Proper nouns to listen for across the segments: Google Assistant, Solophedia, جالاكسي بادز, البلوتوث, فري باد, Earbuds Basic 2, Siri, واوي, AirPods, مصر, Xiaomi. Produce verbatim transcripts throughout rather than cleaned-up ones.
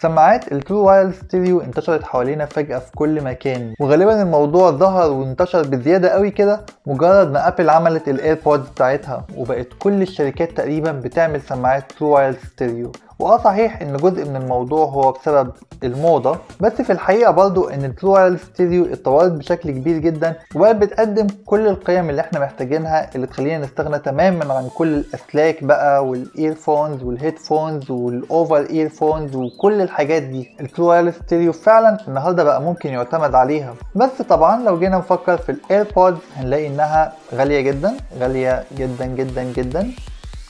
سماعات الترو وايرلس ستيريو انتشرت حوالينا فجأة في كل مكان، وغالبا الموضوع ظهر وانتشر بزيادة قوي كده مجرد ما ابل عملت الايربودز بتاعتها، وبقت كل الشركات تقريبا بتعمل سماعات ترو وايرلس ستيريو. واه صحيح ان جزء من الموضوع هو بسبب الموضة، بس في الحقيقة برضو ان الترو وايرلس ستيريو اتطورت بشكل كبير جدا وبقت بتقدم كل القيم اللي احنا محتاجينها، اللي تخلينا نستغنى تماما عن كل الاسلاك بقى والايرفونز والهيدفونز والاوفر ايرفونز وكل الحاجات دي. الترو وايرلس ستيريو فعلا النهارده بقى ممكن يعتمد عليها، بس طبعا لو جينا نفكر في الايربودز هنلاقي انها غالية جدا غالية جدا جدا جدا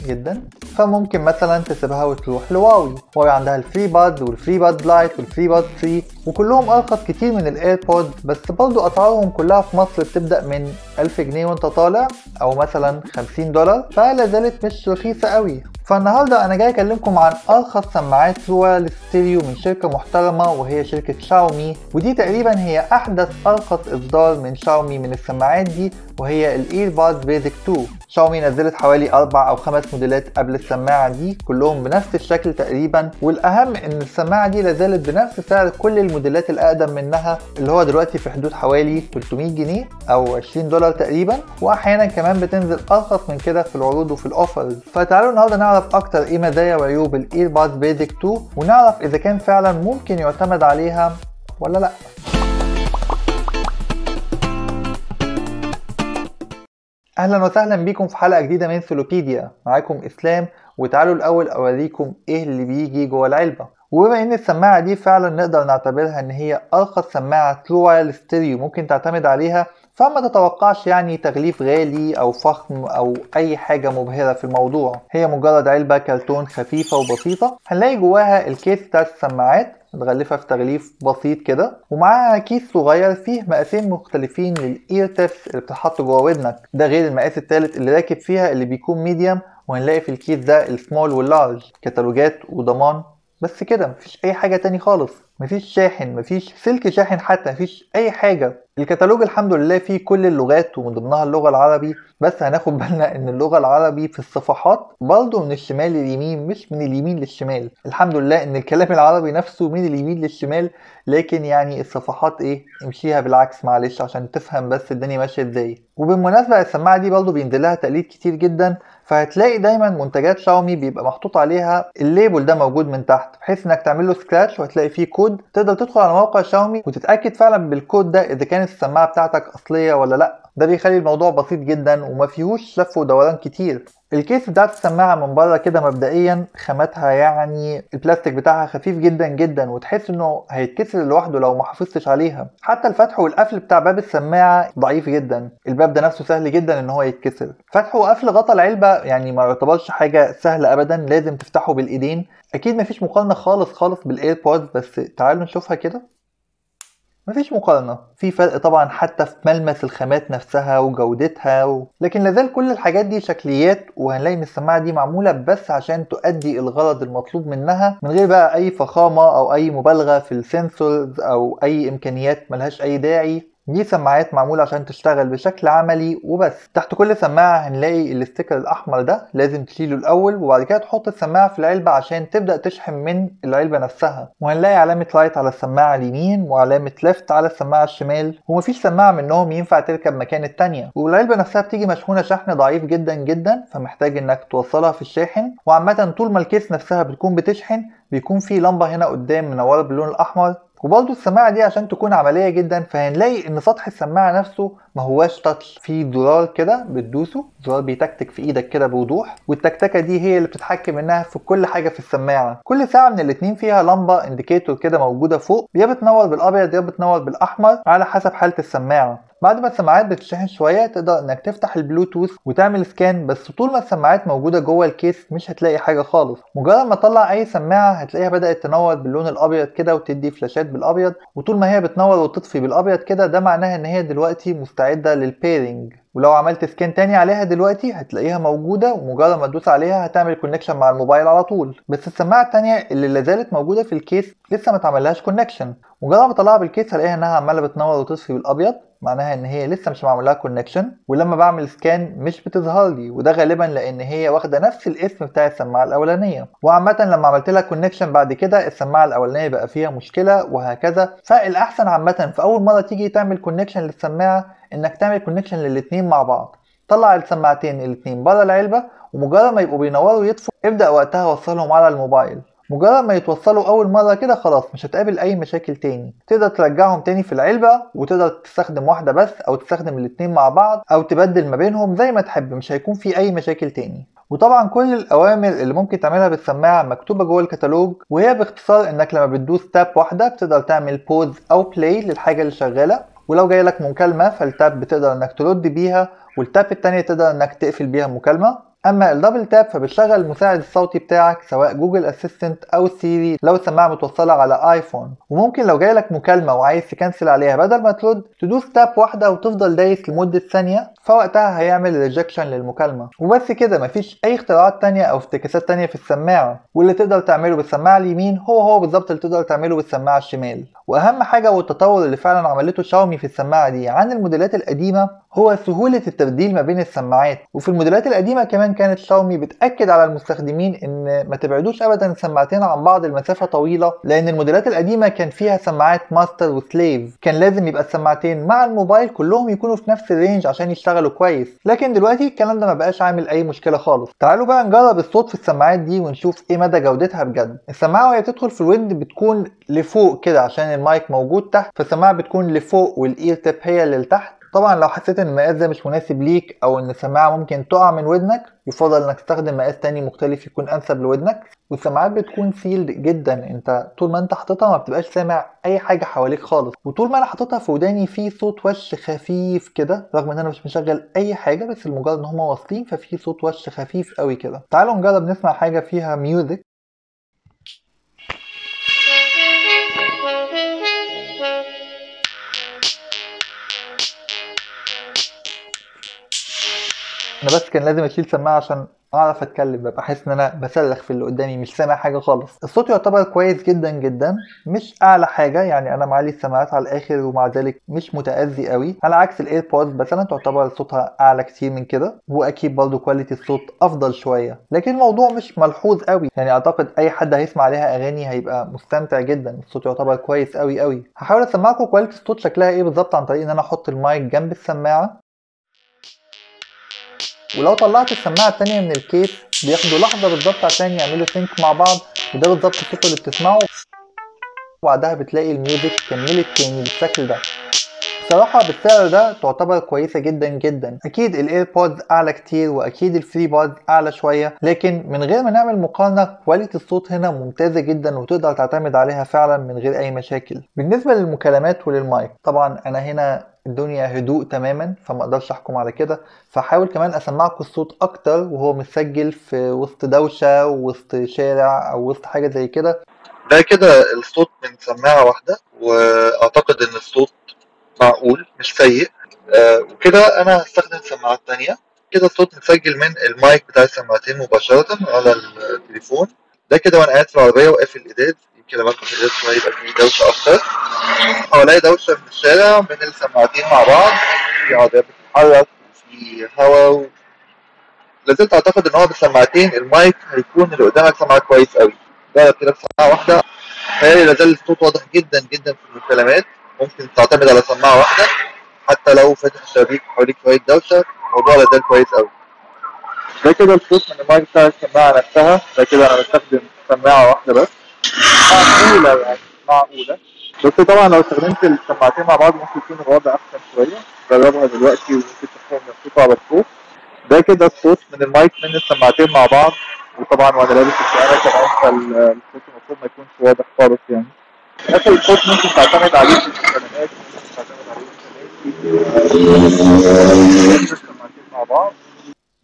جدا فممكن مثلا تسيبها وتروح لواوي. واوي عندها الفري باد والفري باد لايت والفري باد ثري وكلهم ارخص كتير من الايربودز، بس برضو اسعارهم كلها في مصر بتبدا من ألف جنيه وانت طالع، او مثلا خمسين دولار، فلا زالت مش رخيصه قوي. فالنهارده انا جاي اكلمكم عن ارخص سماعات وايرلس ستيريو من شركه محترمه وهي شركه شاومي، ودي تقريبا هي احدث ارخص اصدار من شاومي من السماعات دي، وهي الايربادز بيزك اتنين. شاومي نزلت حوالي اربع او خمس موديلات قبل السماعه دي كلهم بنفس الشكل تقريبا، والاهم ان السماعه دي لازالت بنفس سعر كل الموديلات الاقدم منها اللي هو دلوقتي في حدود حوالي تلتمية جنيه او عشرين دولار تقريبا، واحيانا كمان بتنزل ارخص من كده في العروض وفي الاوفرز. فتعالوا النهارده نعرف اكتر ايه مزايا وعيوب الايربادز بيزك اتنين ونعرف اذا كان فعلا ممكن يعتمد عليها ولا لا. اهلا وسهلا بيكم في حلقه جديده من سولوبيديا، معاكم اسلام. وتعالوا الاول اوريكم ايه اللي بيجي جوه العلبه. وبما ان السماعه دي فعلا نقدر نعتبرها ان هي ارخص سماعه ترو وايرلس ستيريو ممكن تعتمد عليها، فما تتوقعش يعني تغليف غالي او فخم او اي حاجه مبهره في الموضوع. هي مجرد علبه كرتون خفيفه وبسيطه، هنلاقي جواها الكيس بتاع السماعات متغلفه في تغليف بسيط كده، ومعاها كيس صغير فيه مقاسين مختلفين للاير تيبس اللي بتتحط جوه ودنك، ده غير المقاس الثالث اللي راكب فيها اللي بيكون ميديوم، وهنلاقي في الكيس ده السمول واللارج. كتالوجات وضمان، بس كده مفيش اي حاجه تاني خالص، مفيش شاحن، مفيش سلك شاحن حتى، مفيش اي حاجه. الكتالوج الحمد لله فيه كل اللغات ومن ضمنها اللغه العربي، بس هناخد بالنا ان اللغه العربي في الصفحات برضه من الشمال لليمين مش من اليمين للشمال. الحمد لله ان الكلام العربي نفسه من اليمين للشمال، لكن يعني الصفحات ايه امشيها بالعكس معلش عشان تفهم بس الدنيا ماشيه ازاي. وبالمناسبه السماعه دي برضه بينزلها تقليد كتير جدا، فهتلاقي دايما منتجات شاومي بيبقى محطوط عليها الليبل ده موجود من تحت، بحيث انك تعمل له سكراتش وهتلاقي فيه كود، تقدر تدخل على موقع شاومي وتتاكد فعلا بالكود ده اذا كانت السماعه بتاعتك اصليه ولا لا. ده بيخلي الموضوع بسيط جدا وما فيهوش لف ودوران كتير. الكيس بتاعت السماعه من بره كده مبدئيا خامتها يعني البلاستيك بتاعها خفيف جدا جدا، وتحس انه هيتكسر لوحده لو ما حافظتش عليها. حتى الفتح والقفل بتاع باب السماعه ضعيف جدا، الباب ده نفسه سهل جدا ان هو يتكسر. فتح وقفل غطا العلبه يعني ما يعتبرش حاجه سهله ابدا، لازم تفتحه بالايدين. اكيد مفيش مقارنه خالص خالص بالايربودز، بس تعالوا نشوفها كده. مفيش مقارنه، في فرق طبعا حتى في ملمس الخامات نفسها وجودتها و... لكن لازال كل الحاجات دي شكليات، وهنلاقي ان السماعه دي معموله بس عشان تؤدي الغرض المطلوب منها من غير بقى اي فخامه او اي مبالغه في السنسورز او اي امكانيات ملهاش اي داعي. دي سماعات معمولة عشان تشتغل بشكل عملي وبس. تحت كل سماعة هنلاقي الاستيكر الأحمر ده، لازم تشيله الأول وبعد كده تحط السماعة في العلبة عشان تبدأ تشحن من العلبة نفسها. وهنلاقي علامة لايت على السماعة اليمين وعلامة ليفت على السماعة الشمال، ومفيش سماعة منهم ينفع تركب مكان التانية. والعلبة نفسها بتيجي مشحونة شحن ضعيف جدا جدا، فمحتاج إنك توصلها في الشاحن. وعامة طول ما الكيس نفسها بتكون بتشحن بيكون في لمبة هنا قدام منورة باللون الأحمر. وبرضه السماعه دي عشان تكون عمليه جدا فهنلاقي ان سطح السماعه نفسه ما هواش تاتش، في زرار كده بتدوسه، زرار بيتكتك في ايدك كده بوضوح، والتكتكه دي هي اللي بتتحكم منها في كل حاجه في السماعه. كل ساعه من الاتنين فيها لمبه انديكيتور كده موجوده فوق، يا بتنور بالابيض يا بتنور بالاحمر على حسب حاله السماعه. بعد ما السماعات بتشحن شويه تقدر انك تفتح البلوتوث وتعمل سكان، بس طول ما السماعات موجوده جوه الكيس مش هتلاقي حاجه خالص. مجرد ما تطلع اي سماعه هتلاقيها بدات تنور باللون الابيض كده وتدي فلاشات بالابيض، وطول ما هي بتنور وتطفي بالابيض كده ده معناها ان هي دلوقتي مستعده للبيرنج. ولو عملت سكان تاني عليها دلوقتي هتلاقيها موجوده، ومجرد ما تدوس عليها هتعمل كونكشن مع الموبايل على طول. بس السماعه التانيه اللي لازالت موجوده في الكيس لسه ما اتعملهاش كونكشن، مجرد ما اطلعها بالكيس هلاقيها انها عماله بتنور وتطفي بالابيض، معناها ان هي لسه مش معمول لها كونكشن، ولما بعمل سكان مش بتظهر لي، وده غالبا لان هي واخده نفس الاسم بتاع السماعه الاولانيه. وعامه لما عملت لها كونكشن بعد كده السماعه الاولانيه بقى فيها مشكله وهكذا. فالاحسن عامه في اول مره تيجي تعمل كونكشن للسماعه انك تعمل كونكشن للاثنين مع بعض. طلع السماعتين الاثنين بره العلبه، ومجرد ما يبقوا بينوروا ويطفوا ابدا وقتها وصلهم على الموبايل. مجرد ما يتوصلوا اول مره كده خلاص مش هتقابل اي مشاكل تاني، تقدر ترجعهم تاني في العلبه، وتقدر تستخدم واحده بس او تستخدم الاتنين مع بعض او تبدل ما بينهم زي ما تحب، مش هيكون في اي مشاكل تاني. وطبعا كل الاوامر اللي ممكن تعملها بالسماعه مكتوبه جوه الكتالوج، وهي باختصار انك لما بتدوس تاب واحده بتقدر تعمل بوز او بلاي للحاجه اللي شغاله، ولو جاي لك مكالمه فالتاب بتقدر انك ترد بيها، والتاب الثانيه تقدر انك تقفل بيها المكالمه. اما الدبل تاب فبتشغل المساعد الصوتي بتاعك سواء جوجل اسيستنت او سيري لو السماعه متوصله على ايفون. وممكن لو جايلك مكالمه وعايز تكنسل عليها بدل ما ترد تدوس تاب واحده وتفضل دايس لمده ثانيه، فوقتها هيعمل ريجكشن للمكالمه. وبس كده مفيش اي اختراعات تانية او افتكاسات تانية في السماعه، واللي تقدر تعمله بالسماعه اليمين هو هو بالظبط اللي تقدر تعمله بالسماعه الشمال. واهم حاجه والتطور اللي فعلا عملته شاومي في السماعه دي عن الموديلات القديمه هو سهولة التبديل ما بين السماعات. وفي الموديلات القديمة كمان كانت شاومي بتأكد على المستخدمين ان ما تبعدوش ابدا السماعتين عن بعض المسافة طويلة، لان الموديلات القديمة كان فيها سماعات ماستر وسليف، كان لازم يبقى السماعتين مع الموبايل كلهم يكونوا في نفس الرينج عشان يشتغلوا كويس. لكن دلوقتي الكلام ده ما بقاش عامل اي مشكلة خالص. تعالوا بقى نجرب الصوت في السماعات دي ونشوف ايه مدى جودتها بجد. السماعة وهي بتدخل في الود بتكون لفوق كده عشان المايك موجود تحت، فالسماعة بتكون لفوق والاير تاب هي اللي لتحت. طبعا لو حسيت ان المقاس ده مش مناسب ليك او ان السماعه ممكن تقع من ودنك يفضل انك تستخدم مقاس تاني مختلف يكون انسب لودنك. والسماعات بتكون سيلد جدا، انت طول ما انت حاططها ما بتبقاش سامع اي حاجه حواليك خالص. وطول ما انا حاططها في وداني في صوت وش خفيف كده، رغم ان انا مش مشغل اي حاجه، بس المجرد ان هما واصلين ففي صوت وش خفيف قوي كده. تعالوا نجرب نسمع حاجه فيها ميوزك. انا بس كان لازم اشيل سماعه عشان اعرف اتكلم، ببقى حاسس ان انا بسلخ في اللي قدامي مش سامع حاجه خالص. الصوت يعتبر كويس جدا جدا، مش اعلى حاجه، يعني انا معلي السماعات على الاخر ومع ذلك مش متاذي قوي، على عكس الايربودز مثلا تعتبر صوتها اعلى كتير من كده، واكيد برضو كواليتي الصوت افضل شويه. لكن الموضوع مش ملحوظ قوي، يعني اعتقد اي حد هيسمع عليها اغاني هيبقى مستمتع جدا، الصوت يعتبر كويس قوي قوي. هحاول اسمعكم كواليتي الصوت شكلها ايه بالظبط عن طريق ان انا احط المايك جنب السماعه. ولو طلعت السماعه الثانيه من الكيس بياخدوا لحظه بالظبط عشان يعملوا سينك مع بعض، وده بالظبط الصوت اللي بتسمعه، وبعدها بتلاقي الميوزك كملت تاني بالشكل ده. بصراحه بالسعر ده تعتبر كويسه جدا جدا. اكيد الايربودز اعلى كتير واكيد الفري بادز اعلى شويه، لكن من غير ما نعمل مقارنه كواليتي الصوت هنا ممتازه جدا وتقدر تعتمد عليها فعلا من غير اي مشاكل. بالنسبه للمكالمات وللمايك طبعا انا هنا الدنيا هدوء تماما فما اقدرش احكم على كده، فحاول كمان اسمعكم الصوت اكتر وهو متسجل في وسط دوشه ووسط شارع او وسط حاجه زي كده. ده كده الصوت من سماعه واحده، واعتقد ان الصوت معقول مش سيء. آه وكده انا هستخدم سماعات تانية. كده الصوت متسجل من المايك بتاع السماعتين مباشره على التليفون. ده كده وانا قاعد في العربيه وقافل الإيداد، يمكن لما اقفل الإيداد شويه يبقى في دوشه اكتر. حواليا دوشه من الشارع من السماعتين مع بعض، في عربيات بتتحرك وفي هواء. لازلت اعتقد ان هو بالسماعتين المايك هيكون اللي قدامك سماعه كويس قوي. جرب كده بسماعه واحده، تخيل لازال الصوت واضح جدا جدا في المكالمات. ممكن تعتمد على سماعه واحده حتى لو فاتح الشبابيك وحواليك شويه دوشه، الموضوع لازال كويس قوي. ده كده الصوت من المايك بتاع السماعه نفسها. ده كده انا بستخدم سماعه واحده بس، معقوله يعني معقوله، بس طبعا لو استخدمت السماعتين مع بعض ممكن يكون الوضع احسن شويه. جربها دلوقتي وممكن تحكم نفسكوا على الصوت. ده كده الصوت من المايك من السماعتين مع بعض، وطبعا وانا لابس الشعر كمان فالصوت المفروض ما يكونش واضح خالص يعني. اخر الصوت ممكن تعتمد عليه في الكلمات، ممكن تعتمد عليه في السماعتين مع بعض.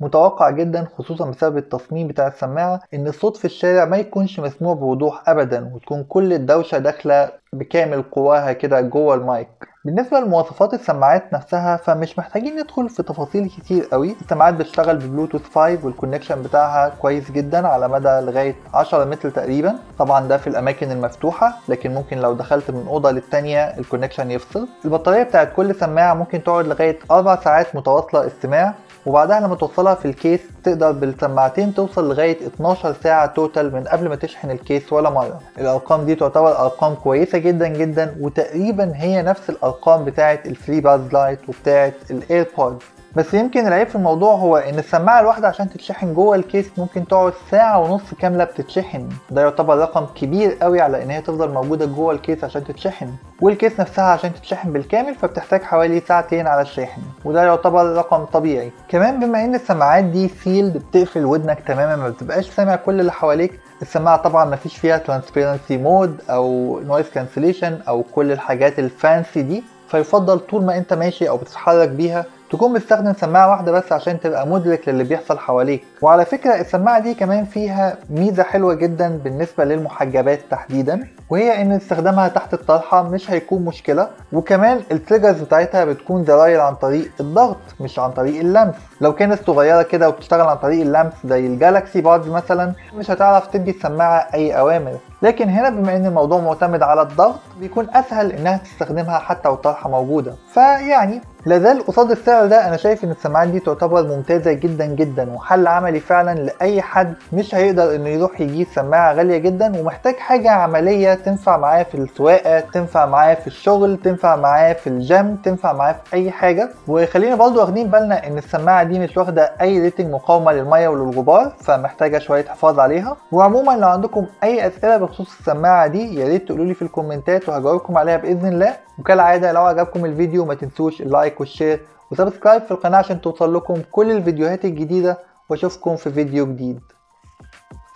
متوقع جدا خصوصا بسبب التصميم بتاع السماعه ان الصوت في الشارع ما يكونش مسموع بوضوح ابدا، وتكون كل الدوشه داخله بكامل قواها كده جوه المايك. بالنسبه لمواصفات السماعات نفسها فمش محتاجين ندخل في تفاصيل كتير قوي. السماعات بتشتغل ببلوتوث خمسة والكونكشن بتاعها كويس جدا على مدى لغايه عشرة متر تقريبا. طبعا ده في الاماكن المفتوحه، لكن ممكن لو دخلت من اوضه للتانيه الكونكشن يفصل. البطاريه بتاعت كل سماعه ممكن تقعد لغايه اربع ساعات متواصله استماع، وبعدها لما توصلها في الكيس تقدر بالسماعتين توصل لغايه اتناشر ساعه توتال من قبل ما تشحن الكيس ولا مره. الارقام دي تعتبر ارقام كويسه جدا جدا، وتقريبا هي نفس الارقام بتاعه الفري بادز لايت وبتاعه الايربودز. بس يمكن العيب في الموضوع هو ان السماعه الواحده عشان تتشحن جوه الكيس ممكن تقعد ساعه ونص كامله بتتشحن. ده يعتبر رقم كبير قوي على ان هي تفضل موجوده جوه الكيس عشان تتشحن، والكيس نفسها عشان تتشحن بالكامل فبتحتاج حوالي ساعتين على الشاحن، وده يعتبر رقم طبيعي. كمان بما ان السماعات دي سيلد بتقفل ودنك تماما، ما بتبقاش سامع كل اللي حواليك. السماعه طبعا ما فيش فيها ترانسبيرنسي مود او نويز كانسليشن او كل الحاجات الفانسي دي، فيفضل طول ما انت ماشي او بتتحرك بيها تكون بتستخدم سماعه واحده بس عشان تبقى مدرك للي بيحصل حواليك. وعلى فكره السماعه دي كمان فيها ميزه حلوه جدا بالنسبه للمحجبات تحديدا، وهي ان استخدامها تحت الطرحه مش هيكون مشكله. وكمان التريجرز بتاعتها بتكون زراير عن طريق الضغط مش عن طريق اللمس. لو كانت صغيره كده وبتشتغل عن طريق اللمس زي الجالاكسي بادز مثلا مش هتعرف تدي السماعه اي اوامر، لكن هنا بما ان الموضوع معتمد على الضغط بيكون اسهل انها تستخدمها حتى والطرحه موجوده. فيعني لازال قصاد السعر ده انا شايف ان السماعات دي تعتبر ممتازه جدا جدا، وحل عملي فعلا لاي حد مش هيقدر انه يروح يجيب سماعه غاليه جدا ومحتاج حاجه عمليه تنفع معاه في السواقه، تنفع معاه في الشغل، تنفع معاه في الجيم، تنفع معاه في اي حاجه. وخلينا برضو واخدين بالنا ان السماعه دي مش واخده اي ريتنج مقاومه للميه وللغبار، فمحتاجه شويه حفاظ عليها. وعموما لو عندكم اي اسئله بخصوص السماعه دي يا ريت تقولوا لي في الكومنتات وهجاوبكم عليها باذن الله. وكالعاده لو عجبكم الفيديو ما تنسوش اللايك والشير وسبسكرايب في القناه عشان توصل لكم كل الفيديوهات الجديده، واشوفكم في فيديو جديد.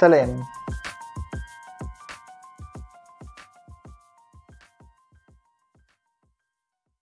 سلام.